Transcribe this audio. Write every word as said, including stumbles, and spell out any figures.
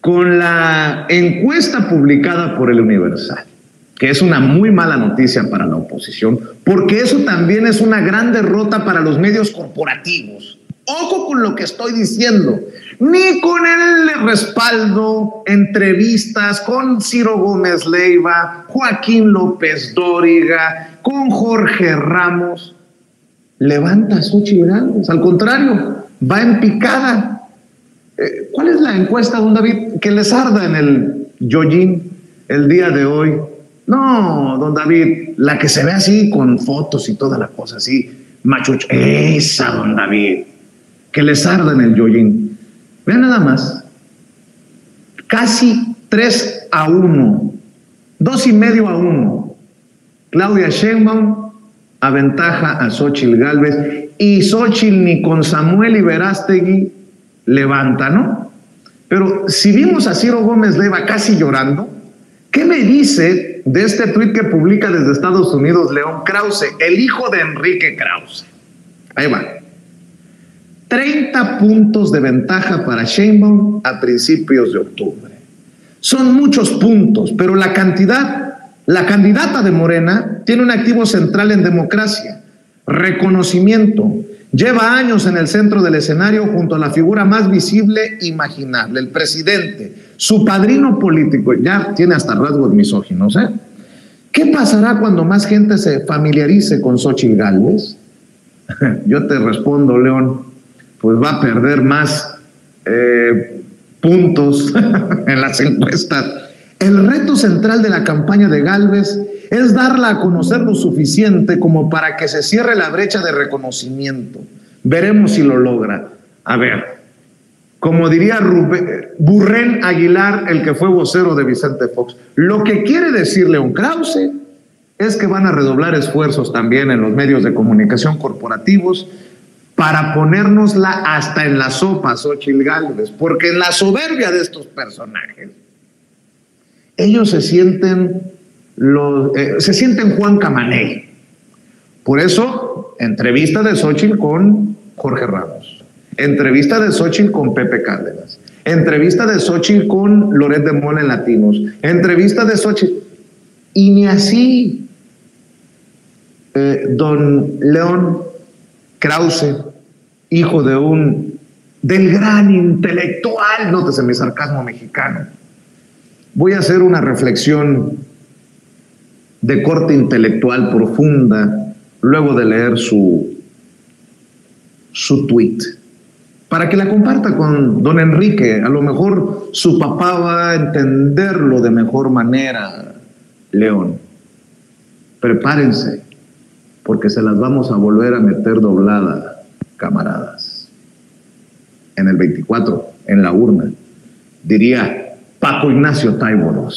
con la encuesta publicada por El Universal, que es una muy mala noticia para la oposición, porque eso también es una gran derrota para los medios corporativos. Ojo con lo que estoy diciendo, ni con el respaldo, entrevistas con Ciro Gómez Leyva, Joaquín López Dóriga, con Jorge Ramos, levanta a Xóchitl Gálvez, al contrario, va en picada. Eh, ¿Cuál es la encuesta, don David, que les arda en el yoyín el día de hoy? No, don David, la que se ve así con fotos y toda la cosa así, machucha, esa, don David, que les arda en el yoyín. Vean nada más, casi tres a uno, dos y medio a uno. Claudia Sheinbaum aventaja a Xóchitl Gálvez y Xóchitl ni con Samuel Iberastegui levanta, ¿no? Pero si vimos a Ciro Gómez Leyva casi llorando, ¿qué me dice de este tuit que publica desde Estados Unidos León Krauze, el hijo de Enrique Krauze? Ahí va. treinta puntos de ventaja para Sheinbaum a principios de octubre. Son muchos puntos, pero la cantidad, la candidata de Morena tiene un activo central en democracia, reconocimiento. Lleva años en el centro del escenario junto a la figura más visible imaginable, el presidente, su padrino político. Ya tiene hasta rasgos misóginos, ¿eh? ¿Qué pasará cuando más gente se familiarice con Xóchitl Gálvez? Yo te respondo, León, pues va a perder más eh, puntos en las encuestas. El reto central de la campaña de Gálvez es darla a conocer lo suficiente como para que se cierre la brecha de reconocimiento. Veremos si lo logra. A ver, como diría Rube Burren Aguilar, el que fue vocero de Vicente Fox, lo que quiere decir León Krauze es que van a redoblar esfuerzos también en los medios de comunicación corporativos para ponérnosla hasta en la sopa, Xóchitl Gálvez, porque en la soberbia de estos personajes ellos se sienten... Los, eh, se sienten Juan Camaney. Por eso, entrevista de Xóchitl con Jorge Ramos, entrevista de Xóchitl con Pepe Cárdenas, entrevista de Xóchitl con Loret de Mola en Latinos, entrevista de Xóchitl, y ni así eh, don León Krauze, hijo de un del gran intelectual, nótese mi sarcasmo mexicano. Voy a hacer una reflexión de corte intelectual profunda, luego de leer su, su tweet, para que la comparta con don Enrique. A lo mejor su papá va a entenderlo de mejor manera, León. Prepárense, porque se las vamos a volver a meter doblada, camaradas. En el veinticuatro, en la urna, diría Paco Ignacio Taibo.